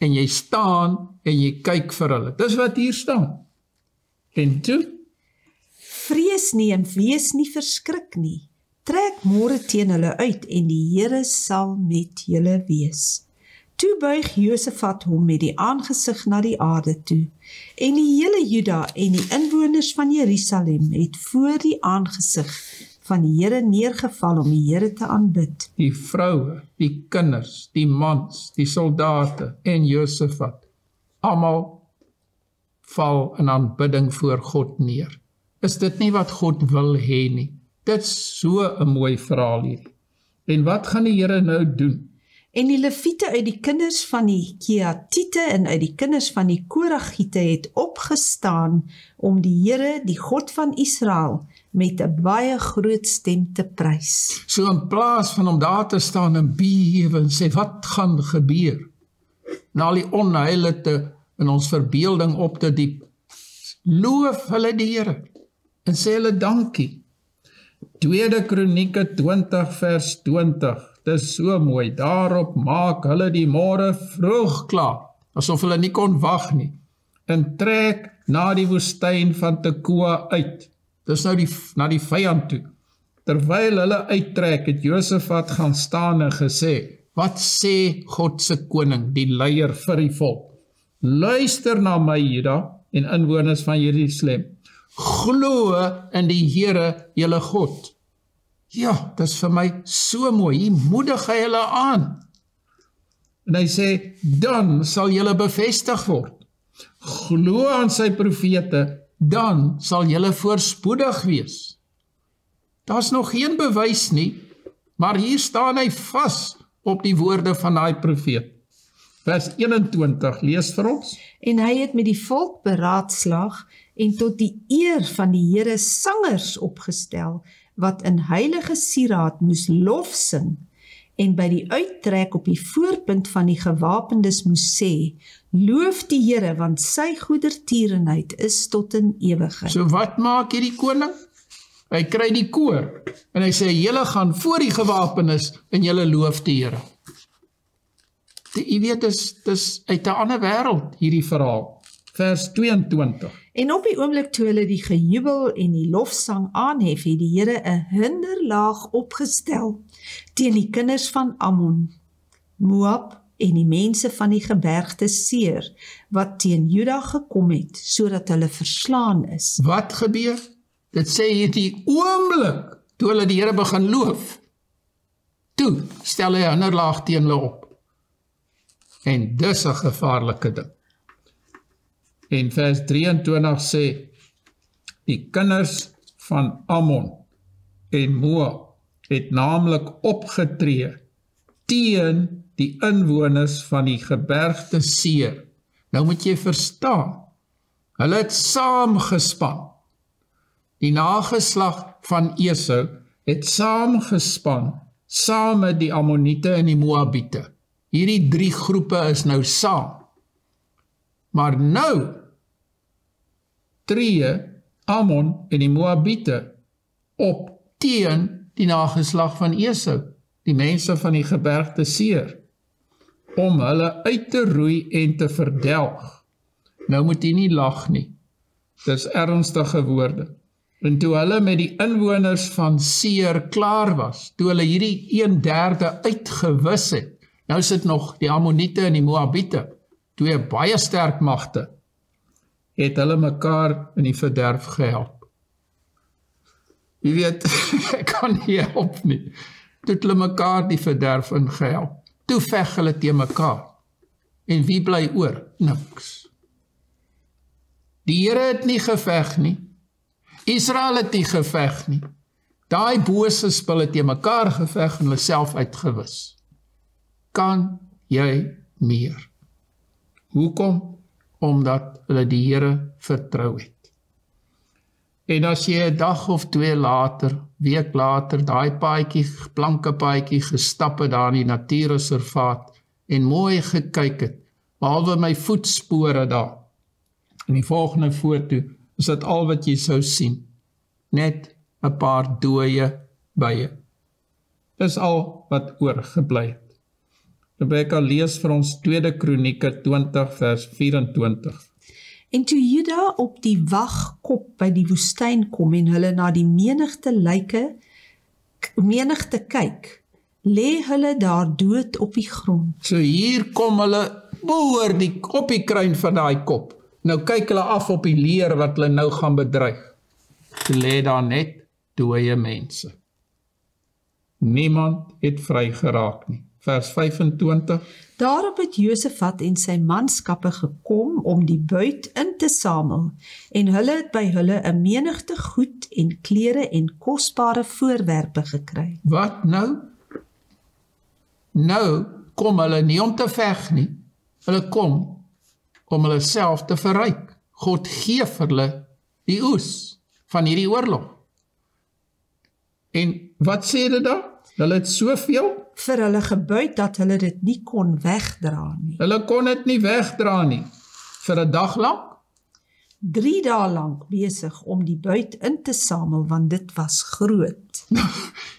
en jy staan en jy kyk vir hulle. Dis wat hier staan. En toe? Vrees nie en wees nie verskrik nie. Trek môre teen hulle uit en die Here sal met julle wees. Toe buig Josafat hom met die aangesig na die aarde toe, en die hele Juda en die inwoners van Jerusalem het voor die aangesig van die Here neergeval om die Here te aanbid. Die vroue, die kinders, die mans, die soldate en Josafat, almal val in aanbidding voor God neer. Is dit nie wat God wil hê nie? Dit is so 'n mooi verhaal hier. En wat gaan die Here nou doen? En die Leviete uit die kinders van die Kehatiete en uit die kinders van die Koragiete het opgestaan om die Here, die God van Israel, met 'n baie groot stem te prys. So in plaas van om daar te staan en bewe en sê wat gaan gebeur, na al die onheilite in ons verbeelding op te diep, loof hulle die Here en sê hulle dankie. Tweede Kronieke 20 vers 20. Dis so mooi. Daarop maak hulle die môre vroeg klaar, asof hulle nie kon wag nie, en trek na die woestyn van Tekoa uit. Dis nou na die vyand toe. Terwyl hulle uittrek, het Josafat gaan staan en gesê, wat sê God se koning, die leier vir die volk? Luister na my, Juda en inwoners van Jerusalem. Glo in die Here, julle God. Ja, dit is vir my so mooi. Hier moedig hy hulle aan. En hy sê, dan sal julle bevestig word. Glo aan sy profete, dan sal julle voorspoedig wees. Daar's nog geen bewys nie, maar hier staan hy vas op die woorde van daai profeet. Vers 21, lees vir ons. En hy het met die volk beraadslaag en tot die eer van die Here sangers opgestel, wat in heilige sieraad moes lof sing, en by die uittrek op die voorpunt van die gewapendes moes sê, loof die Here, want sy goedertierenheid is tot in ewigheid. So wat maak hierdie koning? Hy kry die koor, en hy sê, julle gaan voor die gewapendes, en julle loof die Here. Jy weet, dis uit 'n ander wêreld hierdie verhaal. Vers 22. En op die oomblik toe hulle die gejubel en die lofsang aanhef, het die Here 'n hinderlaag opgestel teen die kinders van Ammon, Moab en die mense van die gebergte Seir, wat teen Juda gekom het, sodat hulle verslaan is. Wat gebeur? Dit sê hierdie oomblik toe hulle die Here begin loof, toe stel hy 'n hinderlaag teen hulle op. En dis 'n gevaarlike ding. En vers 23 sê, die kinders van Ammon en Moab het naamlik opgetree teen die inwoners van die gebergte Seir. Nou moet jy verstaan, hulle het saamgespan. Die nageslag van Esau het saamgespan, saam met die Ammoniete en die Moabiete. Hierdie drie groepe is nou saam. Maar nou tree Ammon en die Moabiete op teen die nageslag van Esau, die mense van die gebergte Seir, om hulle uit te roei en te verdelg. Nou moet jy nie lag nie. Dis ernstige woorde. En toe hulle met die inwoners van Seir klaar was, toe hulle hierdie 1/3 uitgewis het, nou sit nog die Ammoniete en die Moabiete, twee baie sterk magte, het hulle mekaar in die verderf gehelp. Jy weet, ek kan nie help nie. Toe het hulle mekaar die verderf ingehelp. Toe veg hulle teen mekaar. En wie bly oor? Niks. Die Here het nie geveg nie. Israel het nie geveg nie. Daai bose spul het teen mekaar geveg en hulle self uitgewis. Kan jy meer? Hoekom? Omdat hulle die Here vertrou het. En as jy 'n dag of twee later, week later, daai paadjie, blanke paadjie gestap het daar in die natuurreservaat en mooi gekyk het, behalwe my voetspore daar. In die volgende foto is dit al wat jy sou sien. Net 'n paar dooie bye. Dis al wat oorgebly het. Rebecca lees vir ons 2 Kronieke 20 vers 24. En toe Juda op die wagkop by die woestyn kom en hulle na die menigte kyk, lê hulle daar dood op die grond. So hier kom hulle op die kruin van daai kop. Nou kyk hulle af op die leer wat hulle nou gaan bedreig. Toe lê daar net dooie mense. Niemand het vrygeraak nie. Vers 25. Daarop het Josafat en sy manskappe gekom om die buit in te samel, en hulle het by hulle 'n menigte goed en klere en kosbare voorwerpe gekry. Wat nou? Nou kom hulle nie om te veg nie. Hulle kom om hulle self te verryk. God gee vir hulle die oes van hierdie oorlog. En wat sê dit dan? Hulle het soveel vir hulle gebuid dat hulle dit nie kon wegdra nie. Hulle kon dit nie wegdra nie. Vir 'n dag lank? 3 dae lank besig om die buit in te samel, want dit was groot.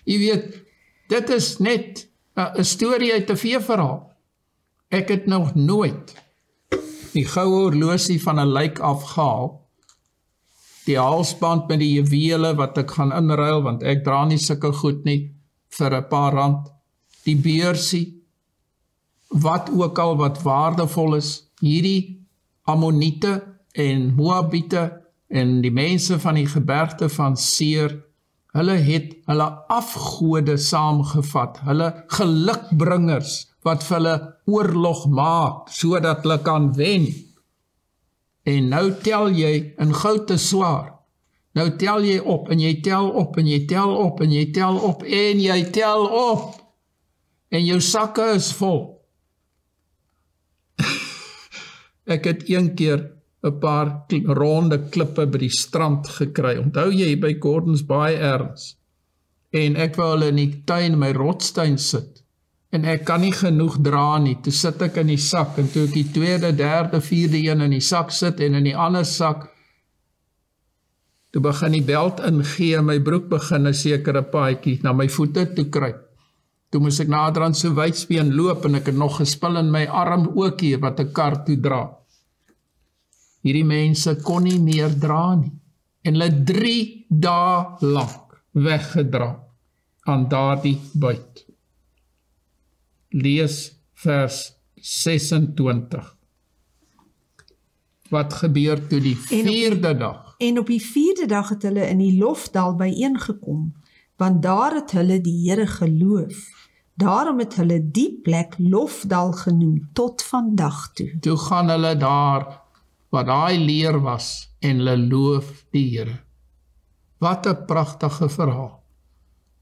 Jy weet, dit is net 'n storie uit 'n veeverhaal. Ek het nog nooit die goue horlosie van 'n lijk afgehaal, die halsband met die juwele wat ek gaan inruil, want ek dra nie sulke goed nie, vir 'n paar rand. Die beursie, wat ook al wat waardevol is, hierdie Ammoniete en Moabiete en die mense van die gebergte van Seir, hulle het hulle afgode saamgevat, hulle gelukbringers wat vir hulle oorlog maak, sodat hulle kan wen. En nou tel jy in goud te swaar. Nou tel jy op en jy tel op en jy tel op en jy tel op en jy tel op. En jou sakke is vol. Ek het een keer 'n paar ronde klippe by die strand gekry. Onthou jy, by Gordons Baai erns. En ek wou hulle in die tuin, my rotstuin sit. En ek kan nie genoeg dra nie. Toe sit ek in die sak. En toe ek die tweede, derde, vierde een in die sak sit en in die ander sak, toe begin die belt ingee en my broek begin 'n sekere paadjie na my voete toe kruip. Toe moes ek nader aan so wydspeen loop en ek het nog gespil in my arm ook hier wat 'n kar toe dra. Hierdie mense kon nie meer dra nie. En hulle 3 dae lank weggedra aan daardie buit. Lees vers 26. Wat gebeur toe die 4de dag? En op die 4de dag het hulle in die Lofdal byeengekom, want daar het hulle die Here geloof. Daarom het hulle die plek Lofdal genoem tot vandag toe. Toe gaan hulle daar, wat daai leer was, en hulle loof die Here. Wat 'n pragtige verhaal,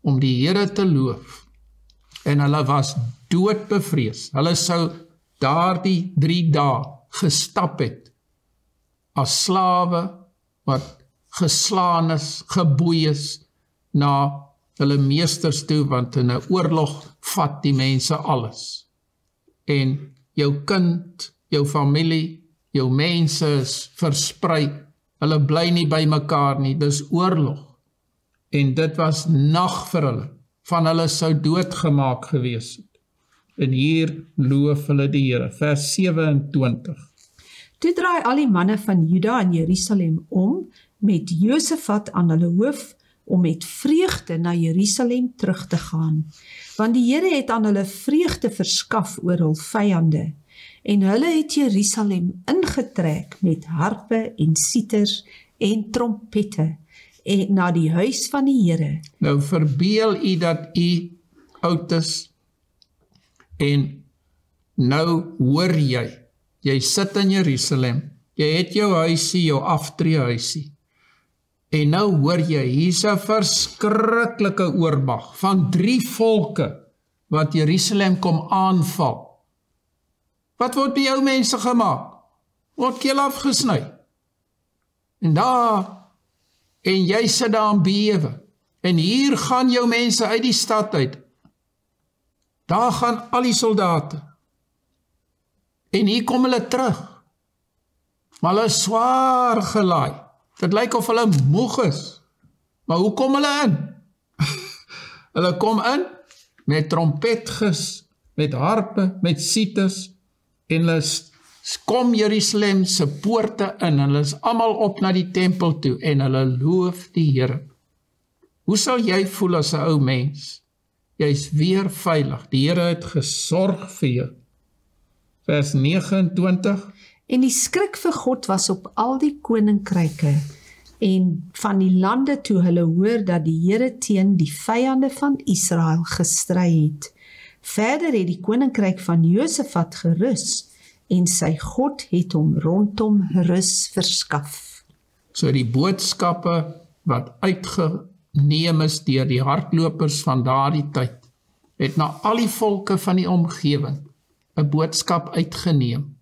om die Here te loof. En hulle was doodbevrees. Hulle sou daardie 3 dae gestap het, as slawe wat geslaan is, geboei is, na hulle meesters toe, want in 'n oorlog vat die mense alles. En jou kind, jou familie, jou mense is versprei. Hulle bly nie by mekaar nie, dis oorlog. En dit was nag vir hulle, van hulle sou doodgemaak gewees het. En hier loof hulle die Here. Vers 27. Toe draai al die manne van Juda en Jerusalem om, met Josafat aan hulle hoof, om met vreugde na Jerusalem terug te gaan, want die Here het aan hulle vreugde verskaf oor hul vyande, en hulle het Jerusalem ingetrek met harpe en sieters en trompette, en na die huis van die Here. Nou verbeel u dat u oud is, en nou hoor jy, jy sit in Jerusalem, jy het jou huisie, jou aftreehuisie. En nou hoor jy, hier's 'n verskriklike oormag van 3 volke wat Jerusalem kom aanval. Wat word by jou mense gemaak? Word keel afgesny. En daar, en jy sit daar in bewe. En hier gaan jou mense uit die stad uit. Daar gaan al die soldate. En hier kom hulle terug. Maar hulle is swaar gelaai. Dit lyk of hulle moeg is. Maar hoe kom hulle in? Hulle kom in met trompetges, met harpe, met sites. En hulle kom Jerusalem se poorte in. En hulle is almal op na die tempel toe. En hulle loof die Here. Hoe sal jy voel as 'n ou mens? Jy's weer veilig. Die Here het gesorg vir jou. Vers 29. En die skrik vir God was op al die koninkryke en van die lande toe hulle hoor dat die Here teen die vyande van Israel gestry het. Verder het die koninkryk van Josafat gerus en sy God het hom rondom rus verskaf. So die boodskappe wat neem is deur die hardlopers van daardie tyd, het na al die volke van die omgewing 'n boodskap uitgeneem.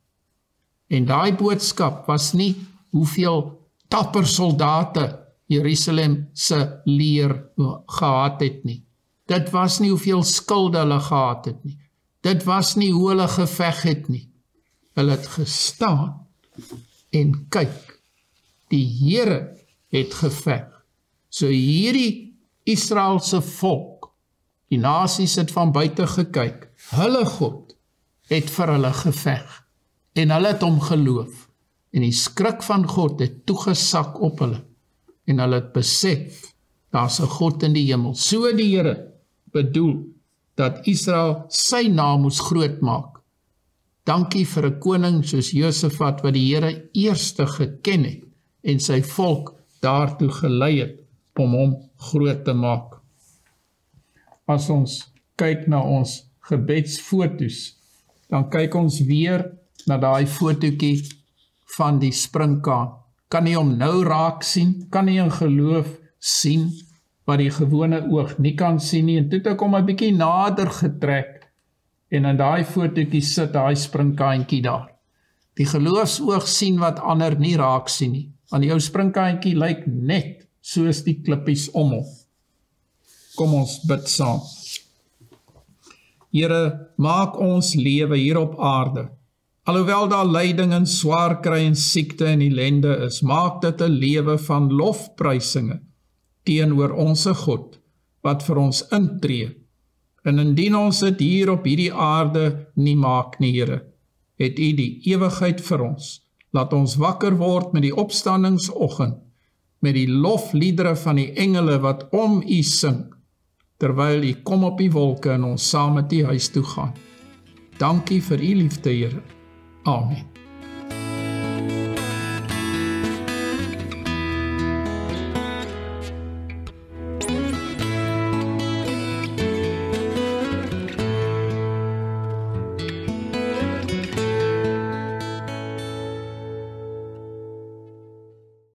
En daai boodskap was nie hoeveel dapper soldate Jerusalem se leer gehad het nie. Dit was nie hoeveel skilde hulle gehad het nie. Dit was nie hoe hulle geveg het nie. Hulle het gestaan en kyk. Die Here het geveg. So hierdie Israelse volk, die nasies het van buite gekyk, hulle God het vir hulle geveg en hulle het hom geloof. En die skrik van God het toegesak op hulle en hulle het besef, daar's 'n God in die hemel. So die Here bedoel dat Israel sy naam moes groot maak. Dankie vir 'n koning soos Josafat wat die Here eerste geken het en sy volk daartoe gelei het om hom groot te maak. As ons kyk na ons gebedsfoto's, dan kyk ons weer na daai fotootjie van die sprinkaan. Kan nie hom nou raak sien, kan nie in geloof sien wat die gewone oog nie kan sien nie. En toe het ek hom 'n bietjie nader getrek en in daai fotootjie sit daai sprinkaantjie daar. Die geloofsoog sien wat ander nie raak sien nie. Want die ou sprinkaantjie lyk net soos die klippies om hom. Kom ons bid saam. Here, maak ons lewe hier op aarde. Alhoewel daar lyding en swaar kry en siekte en ellende is, maak dit 'n lewe van lofprysinge teenoor onsse God wat vir ons intree. En indien ons dit hier op hierdie aarde nie maak nie, Here, het U die ewigheid vir ons. Laat ons wakker word met die opstandingsoggend, met die lofliedere van die engele wat om U sing, terwyl U kom op die wolke en ons saam met U huis toe gaan. Dankie vir U liefde, Here. Amen.